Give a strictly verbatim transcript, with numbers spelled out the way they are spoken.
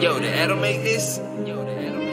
Yo, did Adam make this? Yo, did Adam